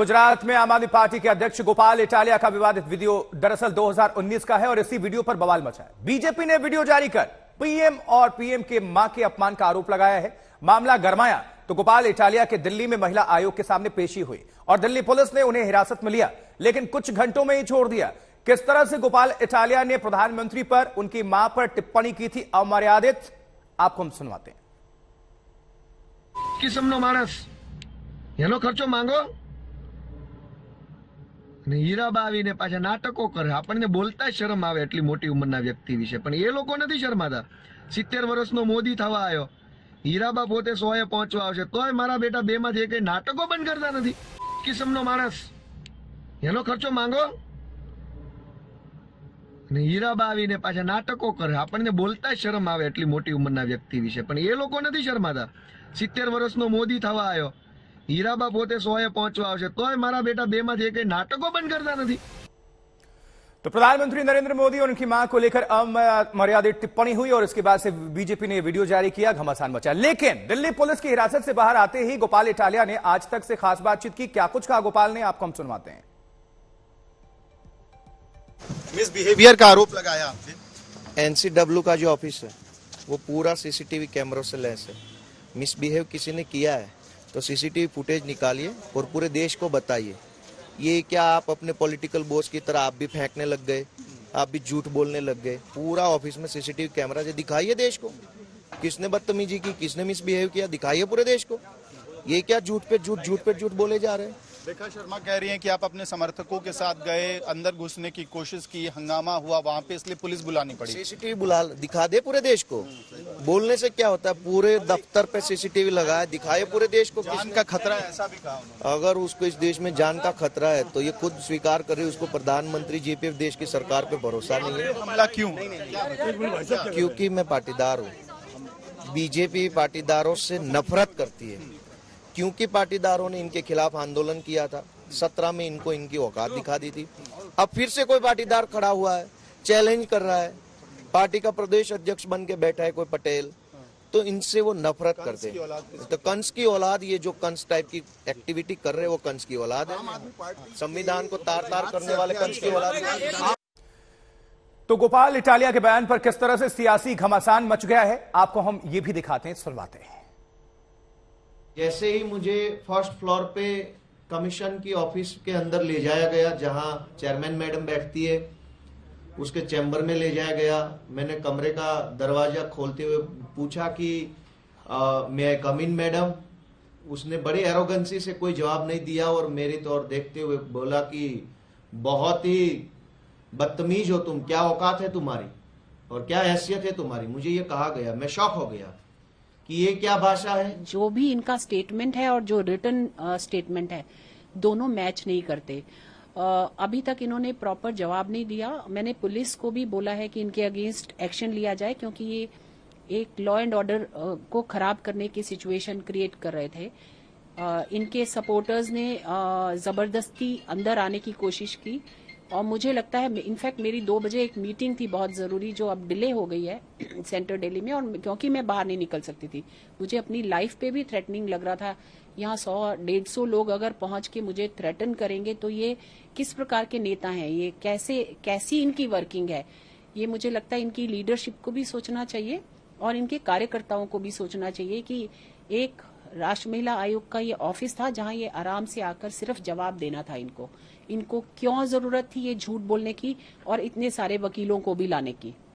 गुजरात में आम आदमी पार्टी के अध्यक्ष गोपाल इटालिया का विवादित वीडियो दरअसल 2019 का है और इसी वीडियो पर बवाल मचा है। बीजेपी ने वीडियो जारी कर पीएम और पीएम के मां के अपमान का आरोप लगाया है। मामला गरमाया तो गोपाल इटालिया के दिल्ली में महिला आयोग के सामने पेशी हुई और दिल्ली पुलिस ने उन्हें हिरासत में लिया, लेकिन कुछ घंटों में ही छोड़ दिया। किस तरह से गोपाल इटालिया ने प्रधानमंत्री पर, उनकी मां पर टिप्पणी की थी अमर्यादित, आपको हम सुनवाते हैं। किसमनो मानस यानो खर्चो मांगो नाटको करे अपने बोलता शरम आवे एटली मोटी उमरना व्यक्ति विषे पण ए लोको नथी शरमाता। 70 वर्षनो मोदी थवा आयो, हीराबा पोते 100 ए पहोंचवा आवशे तोय मारा बेटा बेमांथी एकेय नाटको बंद करता नथी। किसमनो माणस एनो खर्चो मांगो ने हीराबा आवीने पाछा नाटको करे अपने बोलता शरम आवे एटली मोटी उमरना व्यक्ति विषे पण ए लोको नथी शरमाता। 70 वर्षनो मोदी थवा आयो, हीराबा पोते 100 ए पहोंचवा आवशे तोय मारा बेटा बेमांथी एकेय नाटको बंद करता नथी। तो प्रधानमंत्री नरेंद्र मोदी और उनकी मां को लेकर अमर्यादित टिप्पणी हुई और इसके बाद से बीजेपी ने वीडियो जारी किया, घमासान मचा। लेकिन दिल्ली पुलिस की हिरासत से बाहर आते ही गोपाल इटालिया ने आज तक से खास बातचीत की। क्या कुछ कहा गोपाल ने, आपको हम सुनवाते हैं। मिसबिहेवियर का आरोप लगाया आपने। एनसीडब्ल्यू का जो ऑफिस है वो पूरा सीसीटीवी कैमरों से लैस है। मिसबिहेव किसी ने किया है तो सीसीटीवी फुटेज निकालिए और पूरे देश को बताइए। ये क्या आप अपने पॉलिटिकल बॉस की तरह आप भी फेंकने लग गए, आप भी झूठ बोलने लग गए? पूरा ऑफिस में सीसीटीवी कैमरा से दिखाइए देश को, किसने बदतमीजी की, किसने मिसबिहेव किया, दिखाइए पूरे देश को। ये क्या झूठ पे झूठ बोले जा रहे हैं। रेखा शर्मा कह रही हैं कि आप अपने समर्थकों के साथ गए, अंदर घुसने की कोशिश की, हंगामा हुआ वहाँ पे, इसलिए पुलिस बुलानी पड़ी। सीसीटीवी बुला दिखा दे पूरे देश को, बोलने से क्या होता है। पूरे दफ्तर पे सीसीटीवी लगाए, दिखाए पूरे देश को। जान का खतरा है ऐसा भी कहा, अगर उसको इस देश में जान का खतरा है तो ये खुद स्वीकार करे। उसको प्रधानमंत्री जीपीएफ देश की सरकार पे भरोसा नहीं है। हमला क्यों? क्योंकि मैं पाटीदार हूँ। बीजेपी पाटीदारों से नफरत करती है क्योंकि पाटीदारों ने इनके खिलाफ आंदोलन किया था। 17 में इनको इनकी औकात दिखा दी थी। अब फिर से कोई पाटीदार खड़ा हुआ है, चैलेंज कर रहा है, पार्टी का प्रदेश अध्यक्ष बन के बैठा है कोई पटेल, तो इनसे वो नफरत करते हैं। तो कंस की औलाद, ये जो कंस टाइप की एक्टिविटी कर रहे हैं वो कंस की औलाद है। संविधान को तार तार करने वाले कंस की औलाद है। तो गोपाल इटालिया के बयान पर किस तरह से सियासी घमासान मच गया है, आपको हम ये भी दिखाते हैं, सुनवाते हैं। जैसे ही मुझे फर्स्ट फ्लोर पे कमीशन की ऑफिस के अंदर ले जाया गया, जहां चेयरमैन मैडम बैठती है, उसके चैम्बर में ले जाया गया। मैंने कमरे का दरवाजा खोलते हुए पूछा कि मैं कम इन मैडम। उसने बड़े एरोगेंसी से कोई जवाब नहीं दिया और मेरी तरफ देखते हुए बोला कि बहुत ही बदतमीज हो तुम, क्या औकात है तुम्हारी और क्या हैसियत है तुम्हारी, मुझे ये कहा गया। मैं शॉक हो गया कि ये क्या भाषा है। जो भी इनका स्टेटमेंट है और जो रिटन स्टेटमेंट है दोनों मैच नहीं करते। अभी तक इन्होंने प्रॉपर जवाब नहीं दिया। मैंने पुलिस को भी बोला है कि इनके अगेंस्ट एक्शन लिया जाए क्योंकि ये एक लॉ एंड ऑर्डर को खराब करने की सिचुएशन क्रिएट कर रहे थे। इनके सपोर्टर्स ने जबरदस्ती अंदर आने की कोशिश की और मुझे लगता है, इनफैक्ट मेरी 2 बजे एक मीटिंग थी बहुत ज़रूरी जो अब डिले हो गई है सेंट्रल दिल्ली में, और क्योंकि मैं बाहर नहीं निकल सकती थी, मुझे अपनी लाइफ पे भी थ्रेटनिंग लग रहा था। यहाँ 100-150 लोग अगर पहुँच के मुझे थ्रेटन करेंगे तो ये किस प्रकार के नेता हैं, ये कैसी इनकी वर्किंग है। ये मुझे लगता है इनकी लीडरशिप को भी सोचना चाहिए और इनके कार्यकर्ताओं को भी सोचना चाहिए कि एक राष्ट्रीय महिला आयोग का ये ऑफिस था जहां ये आराम से आकर सिर्फ जवाब देना था। इनको क्यों जरूरत थी ये झूठ बोलने की और इतने सारे वकीलों को भी लाने की।